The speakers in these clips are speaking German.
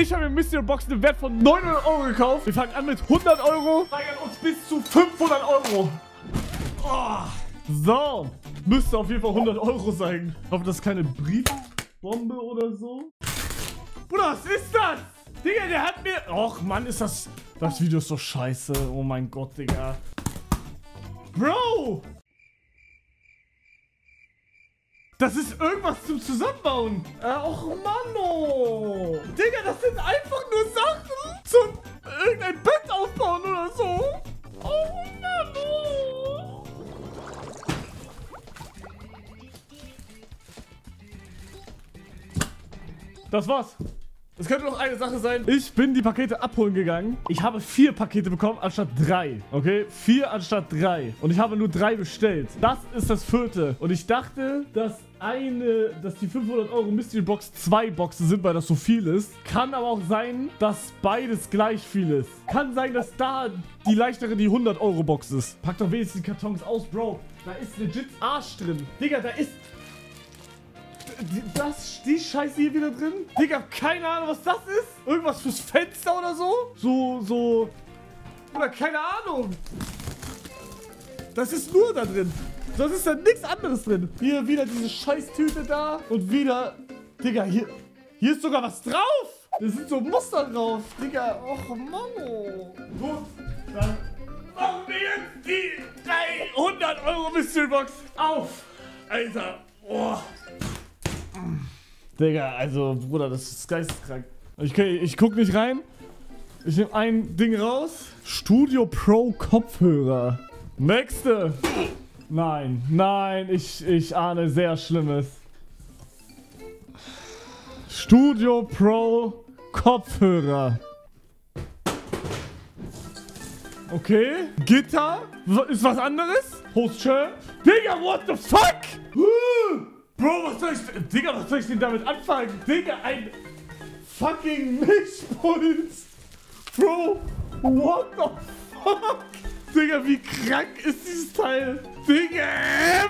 Ich habe mir Mystery Box im Wert von 900 Euro gekauft. Wir fangen an mit 100 Euro, steigern uns bis zu 500 Euro. Oh. So, müsste auf jeden Fall 100 Euro sein. Ich hoffe, das ist keine Briefbombe oder so. Bruder, was ist das? Digga, der hat mir... Och, Mann, ist das... Das Video ist so scheiße. Oh mein Gott, Digga. Bro! Das ist irgendwas zum Zusammenbauen. Och, Mann, oh. Digga, das sind einfach nur Sachen zum irgendein Bett aufbauen oder so. Oh, Mann, oh. Das war's. Es könnte noch eine Sache sein. Ich bin die Pakete abholen gegangen. Ich habe 4 Pakete bekommen anstatt 3. Okay? 4 anstatt 3. Und ich habe nur 3 bestellt. Das ist das 4. Und ich dachte, dass die 500 Euro Mystery Box 2 Boxen sind, weil das so viel ist. Kann aber auch sein, dass beides gleich viel ist. Kann sein, dass da die leichtere die 100 Euro Box ist. Pack doch wenigstens die Kartons aus, Bro. Da ist legit Arsch drin. Digga, da ist... Die Scheiße hier wieder drin? Digga, keine Ahnung, was das ist. Irgendwas fürs Fenster oder so? Oder keine Ahnung. Das ist nur da drin. Sonst ist da nichts anderes drin. Hier wieder diese Scheißtüte da. Und wieder... Digga, hier ist sogar was drauf. Da sind so Muster drauf. Digga, och Mann. Gut, dann machen wir jetzt die 300 Euro Mystery Box auf. Alter, boah. Digga, also, Bruder, das ist geisteskrank. Okay, ich guck nicht rein. Ich nehme ein Ding raus. Studio Pro Kopfhörer. Nächste. Nein, nein, ich ahne sehr Schlimmes. Studio Pro Kopfhörer. Okay. Gitter. Ist was anderes? Hostschirm. Digga, what the fuck? Bro, was soll ich denn damit anfangen? Digga, ein fucking Milchpult. Bro, what the fuck? Digga, wie krank ist dieses Teil? Digga,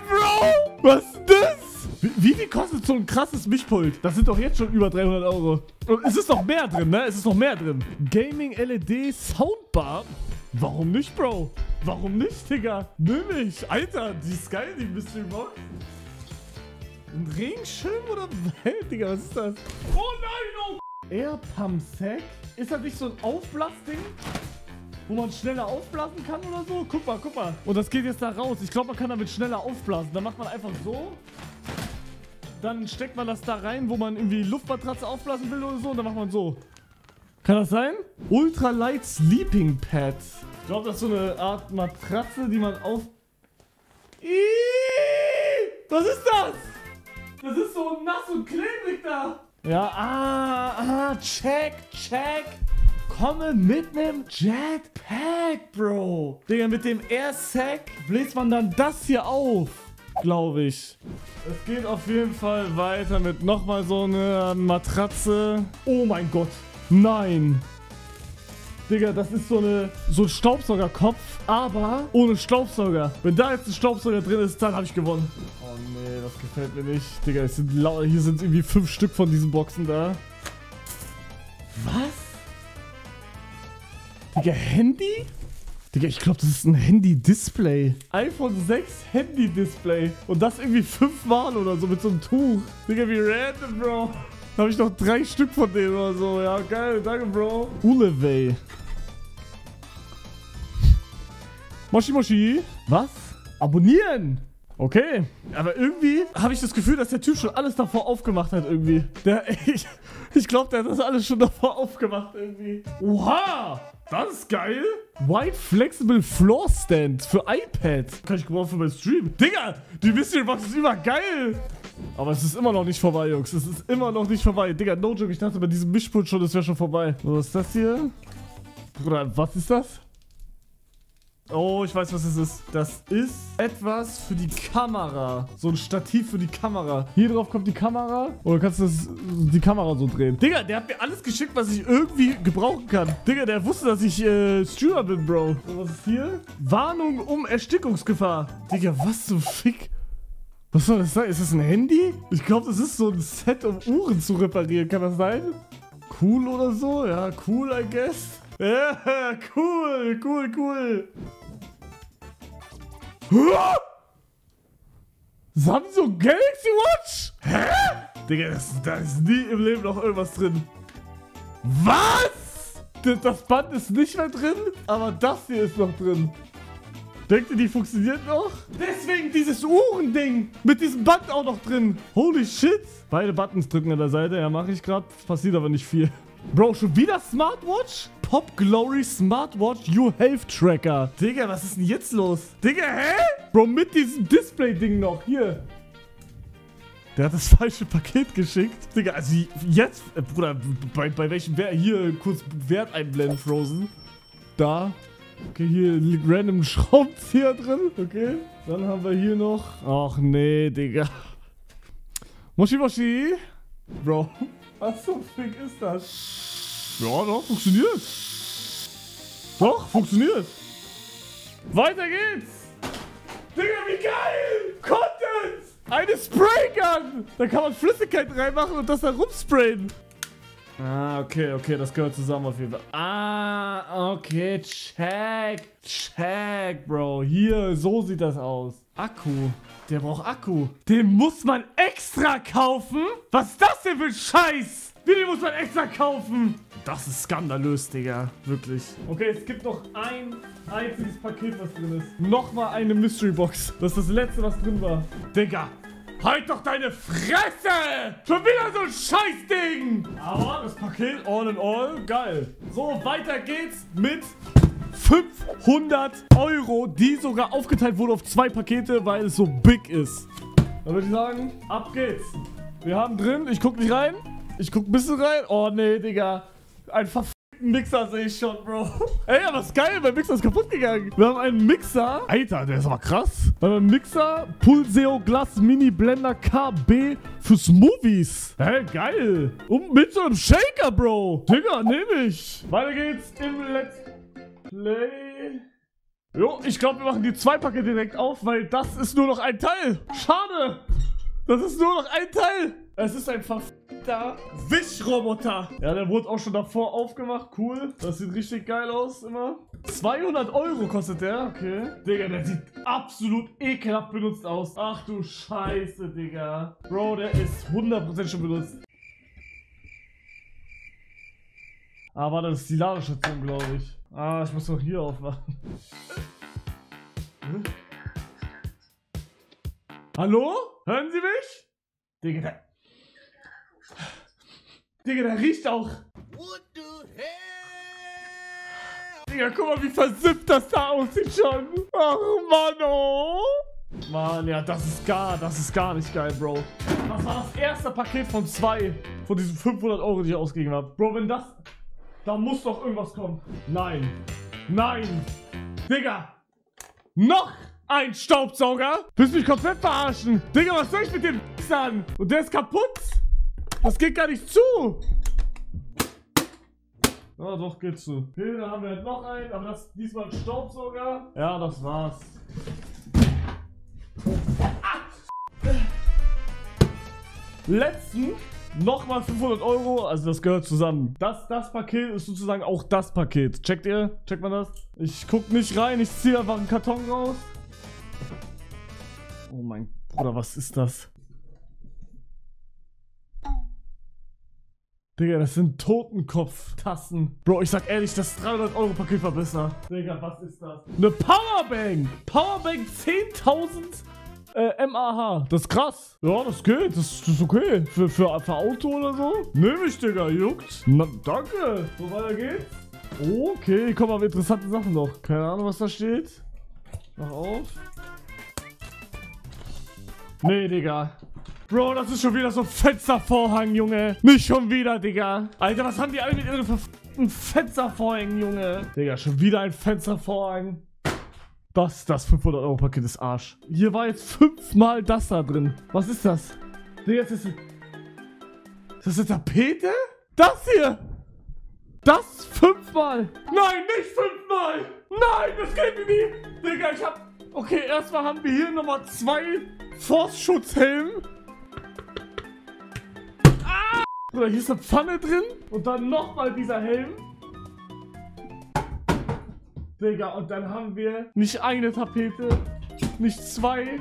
Bro, was ist das? Wie viel kostet so ein krasses Milchpult? Das sind doch jetzt schon über 300 Euro. Und es ist noch mehr drin, ne? Es ist noch mehr drin. Gaming LED Soundbar? Warum nicht, Bro? Warum nicht, Digga? Nimm ich. Alter, die ist geil, die Mystery Box. Ein Regenschirm oder was? Digga, was ist das? Oh nein, oh! Air Pump Sack? Ist das nicht so ein Aufblasding? Wo man schneller aufblasen kann oder so? Guck mal, guck mal. Und das geht jetzt da raus. Ich glaube, man kann damit schneller aufblasen. Dann macht man einfach so. Dann steckt man das da rein, wo man irgendwie Luftmatratze aufblasen will oder so. Und dann macht man so. Kann das sein? Ultra Light Sleeping Pad. Ich glaube, das ist so eine Art Matratze, die man auf... Was ist das? Das ist so nass und klebrig da. Ja, check. Komme mit einem Jetpack, Bro. Digga, mit dem Airsack bläst man dann das hier auf, glaube ich. Es geht auf jeden Fall weiter mit nochmal so einer Matratze. Oh mein Gott, nein. Digga, das ist so ein Staubsaugerkopf, aber ohne Staubsauger. Wenn da jetzt ein Staubsauger drin ist, dann habe ich gewonnen. Oh nee, das gefällt mir nicht. Digga, hier sind irgendwie 5 Stück von diesen Boxen da. Was? Digga, Handy? Digga, ich glaube, das ist ein Handy-Display. iPhone 6 Handy-Display. Und das irgendwie 5-mal oder so mit so einem Tuch. Digga, wie random, Bro. Da habe ich noch 3 Stück von denen oder so. Ja, geil. Danke, Bro. Uleway. Moshi Moshi. Was? Abonnieren. Okay. Aber irgendwie habe ich das Gefühl, dass der Typ schon alles davor aufgemacht hat irgendwie. Ich glaube, der hat das alles schon davor aufgemacht irgendwie. Oha. Das ist geil. White Flexible Floor Stand für iPad. Kann ich gebrauchen für meinen Stream. Digga, die Mystery Box ist übergeil. Aber es ist immer noch nicht vorbei, Jungs. Es ist immer noch nicht vorbei. Digga, no joke. Ich dachte bei diesem Mischpult schon, es wäre schon vorbei. Was ist das hier? Bruder, was ist das? Oh, ich weiß, was es ist. Das ist etwas für die Kamera. So ein Stativ für die Kamera. Hier drauf kommt die Kamera. Oder kannst du die Kamera so drehen? Digga, der hat mir alles geschickt, was ich irgendwie gebrauchen kann. Digga, der wusste, dass ich Streamer bin, Bro. Und was ist hier? Warnung um Erstickungsgefahr. Digga, was zum Fick? Was soll das sein? Ist das ein Handy? Ich glaube, das ist so ein Set, um Uhren zu reparieren. Kann das sein? cool oder so. Ja, cool, I guess. Ja, cool, cool, cool. Huh? Samsung Galaxy Watch? Hä? Digga, da ist nie im Leben noch irgendwas drin. Was? Das Band ist nicht mehr drin, aber das hier ist noch drin. Denkt ihr, die funktioniert noch? Deswegen dieses Uhrending mit diesem Band auch noch drin. Holy shit. Beide Buttons drücken an der Seite. Ja, mache ich gerade. Passiert aber nicht viel. Bro, schon wieder Smartwatch? Pop Glory Smartwatch You Health Tracker. Digga, was ist denn jetzt los? Digga, hä? Bro, mit diesem Display-Ding noch. Hier. Der hat das falsche Paket geschickt. Digga, also jetzt... Bruder, bei welchem... Hier kurz Wert einblenden, Frozen. Da... Okay, hier liegt random Schraubenzieher drin. Okay, dann haben wir hier noch... Ach nee, Digga. Moshi Moshi. Bro, was zum Fick ist das? Ja, doch, funktioniert. Doch, funktioniert. Weiter geht's. Digga, wie geil. Content. Eine Spraygun. Da kann man Flüssigkeit reinmachen und das dann rumsprayen. Ah, okay, okay, das gehört zusammen auf jeden Fall. Ah, okay, check, Bro. Hier, so sieht das aus. Akku. Der braucht Akku. Den muss man extra kaufen? Was ist das denn für ein Scheiß? Wie, den muss man extra kaufen? Das ist skandalös, Digga. Wirklich. Okay, es gibt noch ein einziges Paket, was drin ist. Nochmal eine Mystery Box. Das ist das letzte, was drin war. Digga. Halt doch deine Fresse! Schon wieder so ein Scheißding! Aber das Paket all in all, geil. So, weiter geht's mit 500 Euro, die sogar aufgeteilt wurde auf 2 Pakete, weil es so big ist. Dann würde ich sagen, ab geht's. Wir haben drin, ich guck nicht rein, ich guck ein bisschen rein. Oh nee, Digga, ein Verfahren. Mixer sehe ich schon, Bro. Ey, aber ist geil, mein Mixer ist kaputt gegangen. Wir haben einen Mixer. Alter, der ist aber krass. Wir haben einen Mixer, Pulseo Glass Mini Blender KB für Smoothies. Hey, geil. Und mit so einem Shaker, Bro. Digga, nehme ich. Weiter geht's im Let's Play. Jo, ich glaube, wir machen die 2 Pakete direkt auf, weil das ist nur noch ein Teil. Schade. Das ist nur noch ein Teil. Es ist ein verfickter Wischroboter. Ja, der wurde auch schon davor aufgemacht. Cool. Das sieht richtig geil aus immer. 200 Euro kostet der. Okay. Digga, der sieht absolut ekelhaft benutzt aus. Ach du Scheiße, Digga. Bro, der ist 100% schon benutzt. Ah, warte, das ist die Ladestation, glaube ich. Ah, ich muss doch hier aufmachen. Hm? Hallo? Hören Sie mich? Digga, der riecht auch. What the hell? Digga, guck mal, wie versippt das da aussieht schon. Ach, Mann, oh. Mann, ja, das ist gar nicht geil, Bro. Das war das erste Paket von 2 von diesen 500 Euro, die ich ausgegeben habe. Bro, wenn das... Da muss doch irgendwas kommen. Nein. Nein. Digga. Noch ein Staubsauger? Willst du mich komplett verarschen? Digga, was soll ich mit dem an? Und der ist kaputt? Das geht gar nicht zu. Ah, doch, geht zu. Okay, da haben wir halt noch einen, aber das diesmal ein Staubsauger. Ja, das war's. Ah. Letzten nochmal 500 Euro, also das gehört zusammen. Das Paket ist sozusagen auch das Paket. Checkt ihr? Checkt man das? Ich guck nicht rein, ich ziehe einfach einen Karton raus. Oh mein Bruder, was ist das? Digga, das sind Totenkopftassen. Bro, ich sag ehrlich, das 300 Euro Paket war besser. Digga, was ist das? Eine Powerbank! Powerbank 10.000 mAh. Das ist krass. Ja, das geht. Das ist okay. Für Auto oder so. Nehme ich, Digga. Juckt. Na, danke. So, weiter geht's. Okay, hier kommen aber interessante Sachen noch. Keine Ahnung, was da steht. Mach auf. Nee, Digga. Bro, das ist schon wieder so ein Fenstervorhang, Junge. Nicht schon wieder, Digga. Alter, was haben die alle mit ihren verfickten Fenstervorhängen, Junge? Digga, schon wieder ein Fenstervorhang. Das 500-Euro-Paket ist Arsch. Hier war jetzt 5-mal das da drin. Was ist das? Digga, ist das eine Tapete? Das hier! Das 5-mal! Nein, nicht 5-mal! Nein, das geht mir nicht! Digga, ich hab... Okay, erstmal haben wir hier nochmal 2 Forstschutzhelme. Ah, So, hier ist eine Pfanne drin und dann nochmal dieser Helm. Digga, und dann haben wir nicht eine Tapete, nicht zwei,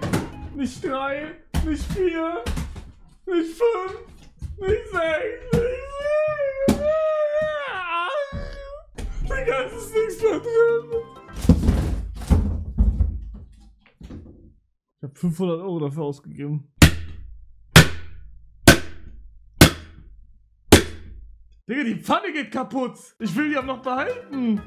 nicht drei, nicht vier, nicht fünf, nicht sechs, nicht sieben. Ach, Digga, es ist nichts mehr drin. Ich habe 500 Euro dafür ausgegeben. Digga, die Pfanne geht kaputt. Ich will die aber noch behalten.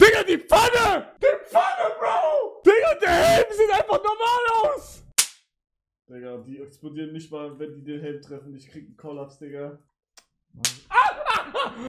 Digga, die Pfanne! Die Pfanne, Bro! Digga, der Helm sieht einfach normal aus! Digga, die explodieren nicht mal, wenn die den Helm treffen. Ich krieg einen Kollaps, Digga. Mann. Ah!